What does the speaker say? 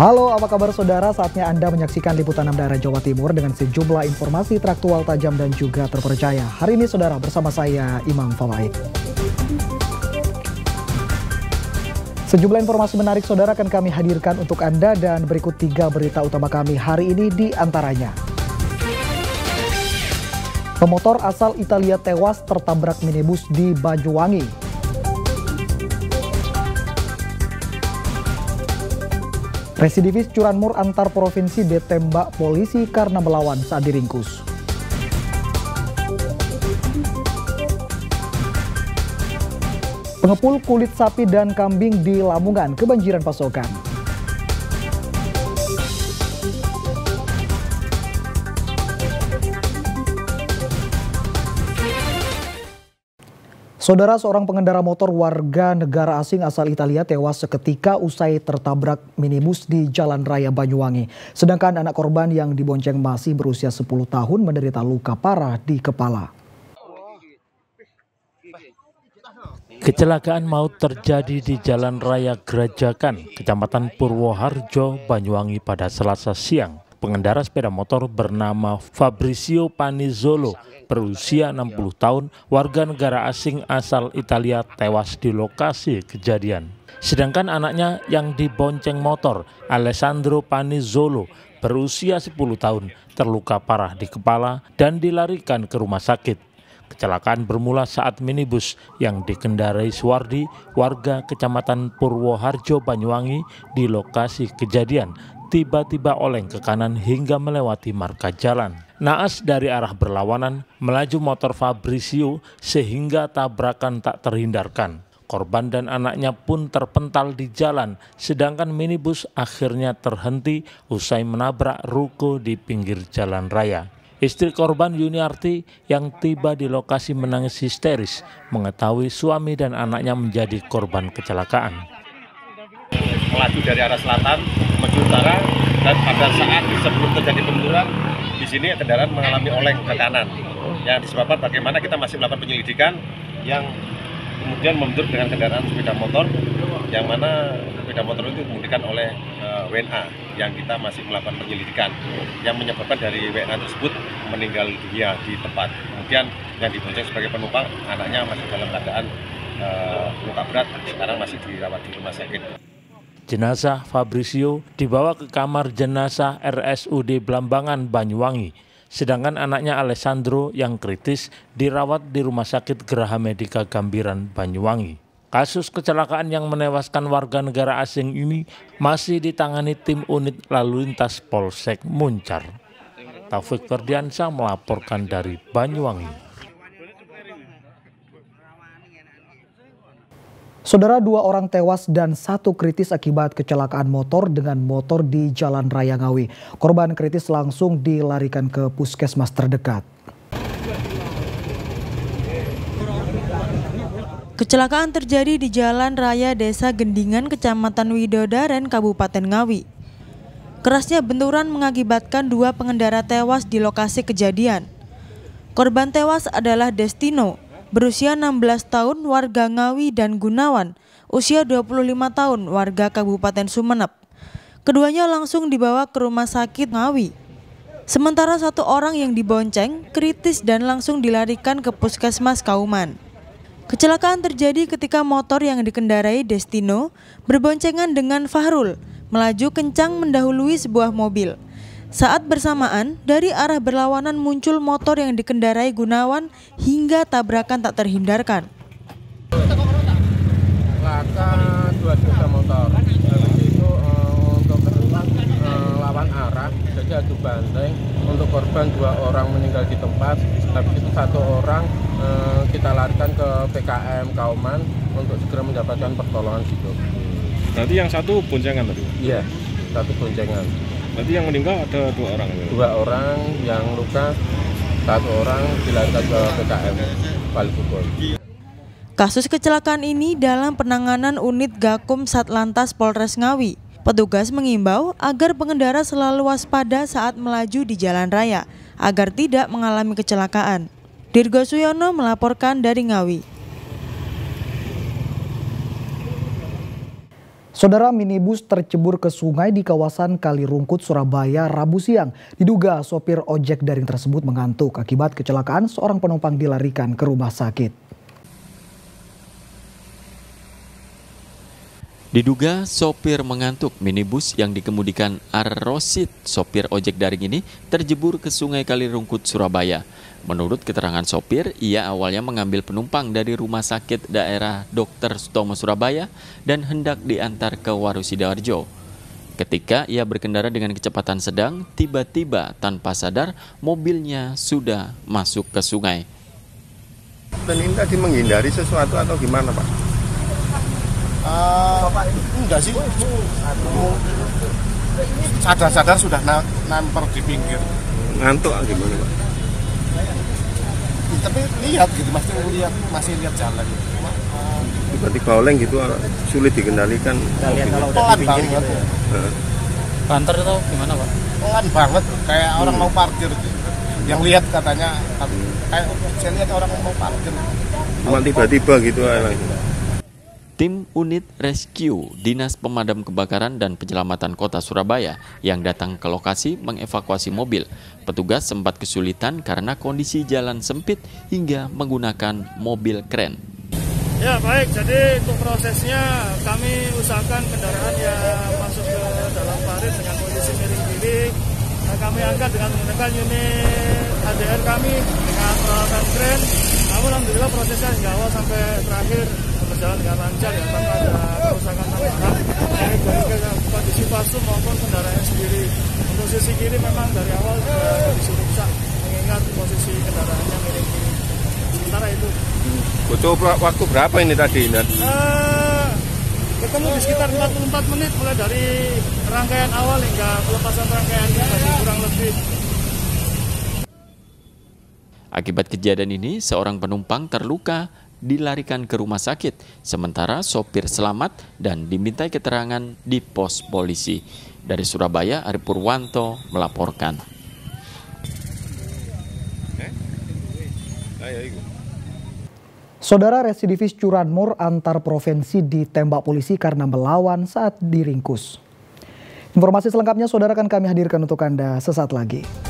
Halo, apa kabar saudara? Saatnya Anda menyaksikan liputan 6 daerah Jawa Timur dengan sejumlah informasi traktual, tajam dan juga terpercaya. Hari ini saudara bersama saya Imam Fawaid. Sejumlah informasi menarik saudara akan kami hadirkan untuk Anda dan berikut 3 berita utama kami hari ini di antaranya. Pemotor asal Italia tewas tertabrak minibus di Banyuwangi. Residivis curanmor antar provinsi ditembak polisi karena melawan saat diringkus. Pengepul kulit sapi dan kambing di Lamongan kebanjiran pasokan. Saudara, seorang pengendara motor warga negara asing asal Italia tewas seketika usai tertabrak minibus di Jalan Raya Banyuwangi. Sedangkan anak korban yang dibonceng masih berusia 10 tahun menderita luka parah di kepala. Kecelakaan maut terjadi di Jalan Raya Grajakan, Kecamatan Purwoharjo, Banyuwangi pada Selasa siang. Pengendara sepeda motor bernama Fabrizio Panizolo berusia 60 tahun, warga negara asing asal Italia tewas di lokasi kejadian. Sedangkan anaknya yang dibonceng motor, Alessandro Panizzolo berusia 10 tahun, terluka parah di kepala dan dilarikan ke rumah sakit. Kecelakaan bermula saat minibus yang dikendarai Swardi, warga Kecamatan Purwoharjo, Banyuwangi di lokasi kejadian, tiba-tiba oleng ke kanan hingga melewati marka jalan. Naas dari arah berlawanan, melaju motor Fabrizio sehingga tabrakan tak terhindarkan. Korban dan anaknya pun terpental di jalan, sedangkan minibus akhirnya terhenti usai menabrak ruko di pinggir jalan raya. Istri korban, Yuniarti, yang tiba di lokasi menangis histeris mengetahui suami dan anaknya menjadi korban kecelakaan. Melaju dari arah selatan menuju utara, dan pada saat sebelum terjadi benturan di sini kendaraan mengalami oleng ke kanan yang disebabkan bagaimana kita masih melakukan penyelidikan yang kemudian membentur dengan kendaraan sepeda motor yang mana sepeda motor itu dikemudikan oleh WNA yang kita masih melakukan penyelidikan yang menyebabkan dari WNA tersebut meninggal dunia di tempat. Kemudian yang dibonceng sebagai penumpang anaknya masih dalam keadaan luka berat, sekarang masih dirawat di rumah sakit. Jenazah Fabrizio dibawa ke kamar jenazah RSUD Blambangan, Banyuwangi. Sedangkan anaknya Alessandro yang kritis dirawat di Rumah Sakit Geraha Medika Gambiran, Banyuwangi. Kasus kecelakaan yang menewaskan warga negara asing ini masih ditangani tim unit lalu lintas Polsek Muncar. Taufik Ferdiansyah melaporkan dari Banyuwangi. Saudara, 2 orang tewas dan 1 kritis akibat kecelakaan motor dengan motor di Jalan Raya Ngawi. Korban kritis langsung dilarikan ke puskesmas terdekat. Kecelakaan terjadi di Jalan Raya Desa Gendingan, Kecamatan Widodaren, Kabupaten Ngawi. Kerasnya benturan mengakibatkan 2 pengendara tewas di lokasi kejadian. Korban tewas adalah Destino, berusia 16 tahun warga Ngawi, dan Gunawan, usia 25 tahun warga Kabupaten Sumenep. Keduanya langsung dibawa ke rumah sakit Ngawi. Sementara 1 orang yang dibonceng kritis dan langsung dilarikan ke Puskesmas Kauman. Kecelakaan terjadi ketika motor yang dikendarai Destino berboncengan dengan Fahrul, melaju kencang mendahului sebuah mobil. Saat bersamaan, dari arah berlawanan muncul motor yang dikendarai Gunawan hingga tabrakan tak terhindarkan. Laka 2 motor, itu untuk lawan arah, jadi adu banteng. Untuk korban 2 orang meninggal di tempat, tapi itu 1 orang kita larikan ke PKM Kauman untuk segera mendapatkan pertolongan situ. Berarti yang 1 boncengan tadi? Iya, 1 boncengan. Berarti yang meninggal ada 2 orang? 2 orang, yang luka 1 orang dilarikan ke PKM Palukul. Kasus kecelakaan ini dalam penanganan unit Gakum Satlantas Polres Ngawi. Petugas mengimbau agar pengendara selalu waspada saat melaju di jalan raya agar tidak mengalami kecelakaan. Dirgo Suyono melaporkan dari Ngawi. Saudara, minibus tercebur ke sungai di kawasan Kalirungkut, Surabaya, Rabu siang. Diduga sopir ojek daring tersebut mengantuk. Akibat kecelakaan, seorang penumpang dilarikan ke rumah sakit. Diduga sopir mengantuk, minibus yang dikemudikan Arrosid, sopir ojek daring ini, terjebur ke sungai Kalirungkut, Surabaya. Menurut keterangan sopir, ia awalnya mengambil penumpang dari rumah sakit daerah Dr. Sutomo, Surabaya dan hendak diantar ke Waru Sidoarjo. Ketika ia berkendara dengan kecepatan sedang, tiba-tiba tanpa sadar mobilnya sudah masuk ke sungai. Dan ini tadi menghindari sesuatu atau gimana, Pak? Enggak sih, sadar-sadar sudah nampar di pinggir. Ngantuk gimana, Pak? Tapi lihat gitu, masih lihat jalan. Tiba-tiba oleng gitu, sulit dikendalikan. Pelan banget. Banter atau gimana, Pak? Pelan banget, kayak orang mau parkir. Yang lihat katanya, kayak saya lihat orang mau parkir. Cuma tiba-tiba gitu aja. Tim unit rescue Dinas Pemadam Kebakaran dan Penyelamatan Kota Surabaya yang datang ke lokasi mengevakuasi mobil. Petugas sempat kesulitan karena kondisi jalan sempit hingga menggunakan mobil kren. Ya baik, jadi untuk prosesnya kami usahakan kendaraan yang masuk ke dalam parit dengan kondisi miring kiri. Kami angkat dengan menggunakan unit ADR kami dengan peralatan kren. Namun alhamdulillah prosesnya hingga awal sampai terakhir berjalan dengan lancar ya, tanpa ada kerusakan tambahan baik dari kondisi pasu maupun kendaraannya sendiri. Untuk sisi kiri memang dari awal sudah kondisi rusak mengingat posisi kendaraannya miring kiri. Sementara itu. Butuh waktu berapa ini tadi? Ketemu di sekitar 44 menit mulai dari rangkaian awal hingga pelepasan rangkaian masih kurang lebih. Akibat kejadian ini, seorang penumpang terluka dilarikan ke rumah sakit, sementara sopir selamat dan dimintai keterangan di pos polisi. Dari Surabaya, Arief Purwanto melaporkan. Saudara, residivis curanmor antar provinsi ditembak polisi karena melawan saat diringkus. Informasi selengkapnya saudara akan kami hadirkan untuk Anda sesaat lagi.